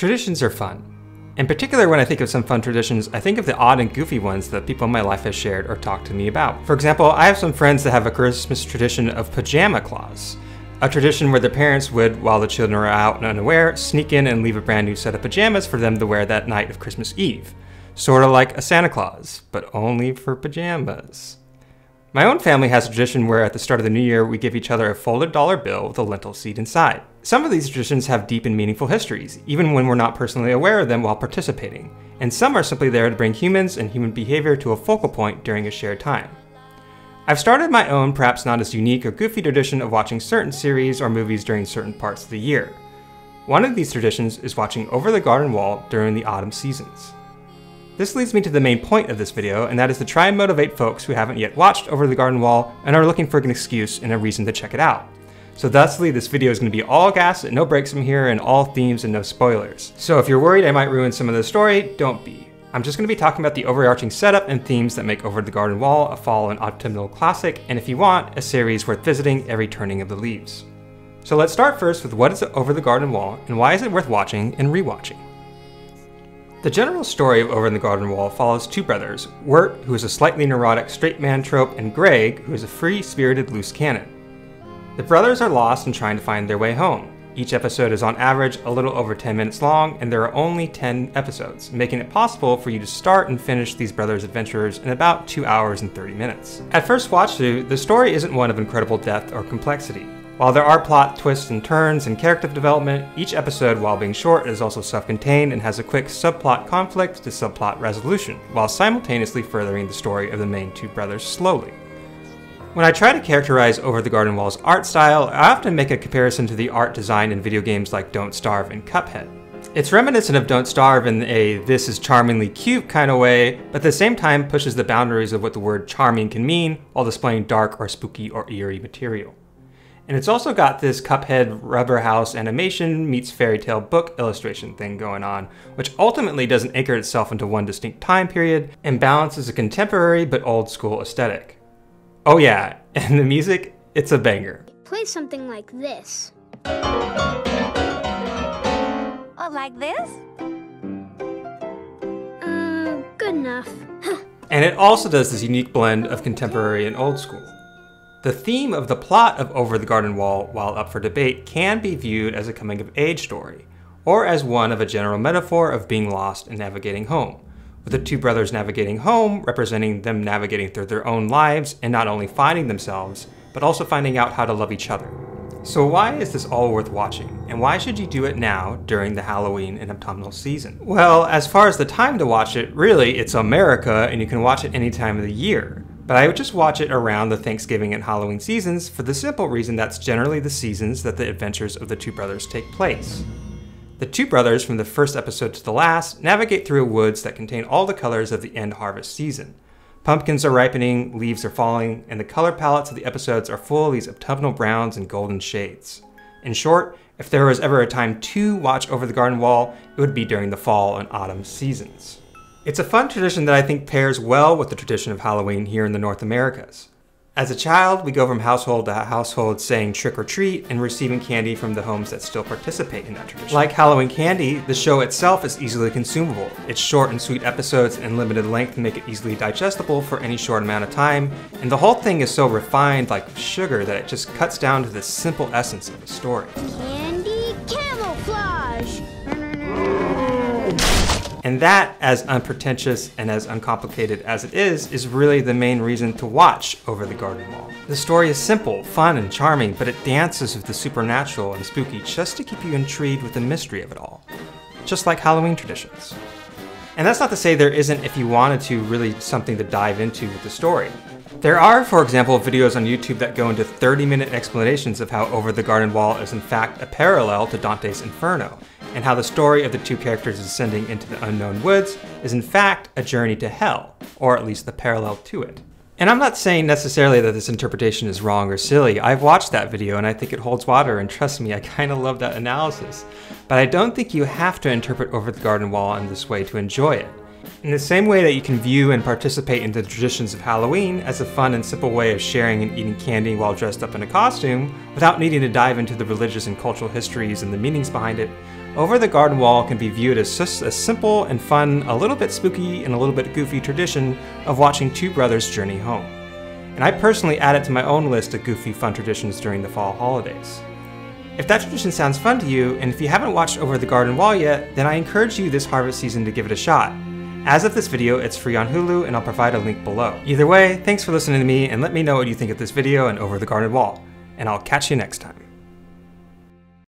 Traditions are fun. In particular, when I think of some fun traditions, I think of the odd and goofy ones that people in my life have shared or talked to me about. For example, I have some friends that have a Christmas tradition of pajama claws, a tradition where the parents would, while the children are out and unaware, sneak in and leave a brand new set of pajamas for them to wear that night of Christmas Eve. Sort of like a Santa Claus, but only for pajamas. My own family has a tradition where at the start of the new year, we give each other a folded dollar bill with a lentil seed inside. Some of these traditions have deep and meaningful histories, even when we're not personally aware of them while participating, and some are simply there to bring humans and human behavior to a focal point during a shared time. I've started my own, perhaps not as unique or goofy tradition of watching certain series or movies during certain parts of the year. One of these traditions is watching Over the Garden Wall during the autumn seasons. This leads me to the main point of this video, and that is to try and motivate folks who haven't yet watched Over the Garden Wall and are looking for an excuse and a reason to check it out. So thusly, this video is going to be all gas and no breaks from here and all themes and no spoilers. So if you're worried I might ruin some of the story, don't be. I'm just going to be talking about the overarching setup and themes that make Over the Garden Wall a fall and autumnal classic, and if you want, a series worth visiting every turning of the leaves. So let's start first with what is Over the Garden Wall and why is it worth watching and rewatching. The general story of Over the Garden Wall follows two brothers, Wirt, who is a slightly neurotic straight man trope, and Greg, who is a free-spirited loose cannon. The brothers are lost and trying to find their way home. Each episode is on average a little over 10 minutes long, and there are only 10 episodes, making it possible for you to start and finish these brothers' adventures in about 2 hours and 30 minutes. At first watch through, the story isn't one of incredible depth or complexity. While there are plot twists and turns and character development, each episode, while being short, is also self-contained and has a quick subplot conflict to subplot resolution, while simultaneously furthering the story of the main two brothers slowly. When I try to characterize Over the Garden Wall's art style, I often make a comparison to the art design in video games like Don't Starve and Cuphead. It's reminiscent of Don't Starve in a this is charmingly cute kind of way, but at the same time pushes the boundaries of what the word charming can mean while displaying dark or spooky or eerie material. And it's also got this Cuphead rubber house animation meets fairy tale book illustration thing going on, which ultimately doesn't anchor itself into one distinct time period and balances a contemporary but old school aesthetic. Oh yeah, and the music, it's a banger. It plays something like this. Oh, like this? Good enough. And it also does this unique blend of contemporary and old school. The theme of the plot of Over the Garden Wall, while up for debate, can be viewed as a coming-of-age story, or as one of a general metaphor of being lost and navigating home, with the two brothers navigating home representing them navigating through their own lives and not only finding themselves, but also finding out how to love each other. So why is this all worth watching, and why should you do it now during the Halloween and autumnal season? Well, as far as the time to watch it, really, it's America and you can watch it any time of the year. But I would just watch it around the Thanksgiving and Halloween seasons for the simple reason that's generally the seasons that the adventures of the two brothers take place. The two brothers, from the first episode to the last, navigate through woods that contain all the colors of the end harvest season. Pumpkins are ripening, leaves are falling, and the color palettes of the episodes are full of these autumnal browns and golden shades. In short, if there was ever a time to watch Over the Garden Wall, it would be during the fall and autumn seasons. It's a fun tradition that I think pairs well with the tradition of Halloween here in the North Americas. As a child, we go from household to household saying trick or treat and receiving candy from the homes that still participate in that tradition. Like Halloween Candy, the show itself is easily consumable. Its short and sweet episodes and limited length make it easily digestible for any short amount of time, and the whole thing is so refined like sugar that it just cuts down to the simple essence of the story. Candy camouflage! And that, as unpretentious and as uncomplicated as it is really the main reason to watch Over the Garden Wall. The story is simple, fun, and charming, but it dances with the supernatural and spooky just to keep you intrigued with the mystery of it all. Just like Halloween traditions. And that's not to say there isn't, if you wanted to, really something to dive into with the story. There are, for example, videos on YouTube that go into 30-minute explanations of how Over the Garden Wall is in fact a parallel to Dante's Inferno, and how the story of the two characters ascending into the unknown woods is in fact a journey to hell, or at least the parallel to it. And I'm not saying necessarily that this interpretation is wrong or silly. I've watched that video and I think it holds water, and trust me, I kind of love that analysis. But I don't think you have to interpret Over the Garden Wall in this way to enjoy it. In the same way that you can view and participate in the traditions of Halloween as a fun and simple way of sharing and eating candy while dressed up in a costume, without needing to dive into the religious and cultural histories and the meanings behind it, Over the Garden Wall can be viewed as just a simple and fun, a little bit spooky and a little bit goofy tradition of watching two brothers journey home. And I personally add it to my own list of goofy fun traditions during the fall holidays. If that tradition sounds fun to you, and if you haven't watched Over the Garden Wall yet, then I encourage you this harvest season to give it a shot. As of this video, it's free on Hulu, and I'll provide a link below. Either way, thanks for listening to me, and let me know what you think of this video and Over the Garden Wall, and I'll catch you next time.